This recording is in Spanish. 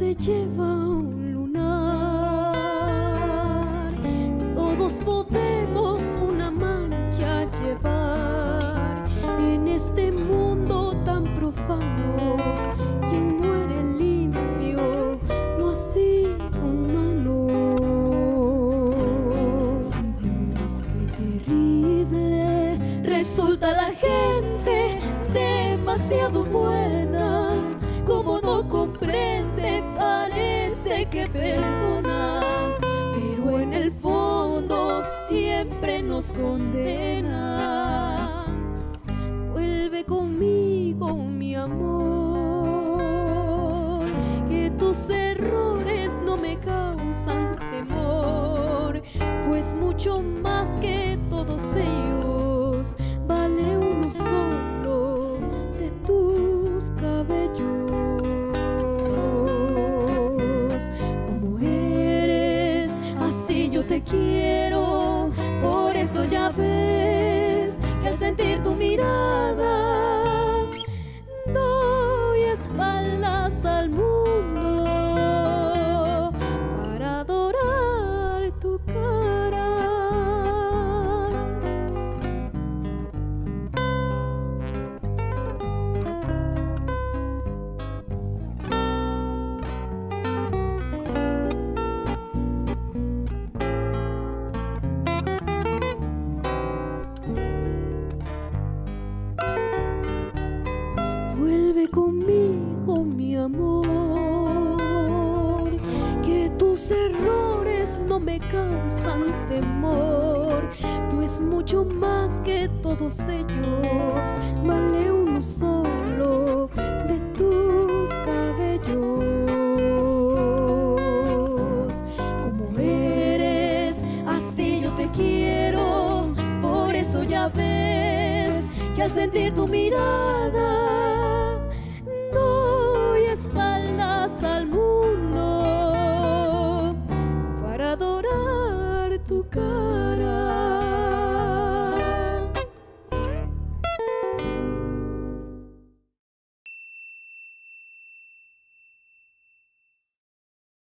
se lleva un lunar. Todos podemos una mancha llevar en este mundo tan profano. Quien muere limpio no ha sido humano. Si vemos qué terrible resulta la gente demasiado buena, como no comprende, parece que perdona, pero en el fondo siempre nos condena. Vuelve conmigo, mi amor, que tus errores no me causan temor, pues mucho más que todos ellos vale uno solo de tus cabellos. Te quiero, por eso ya ves que al sentir tu mirada doy espaldas al mundo para adorar tu cara. Vuelve conmigo, mi amor, que tus errores no me causan temor, pues mucho más que todos ellos vale uno solo de tus cabellos. Como eres, así yo te quiero, por eso ya ves que al sentir tu mirada espaldas al mundo para adorar tu cara.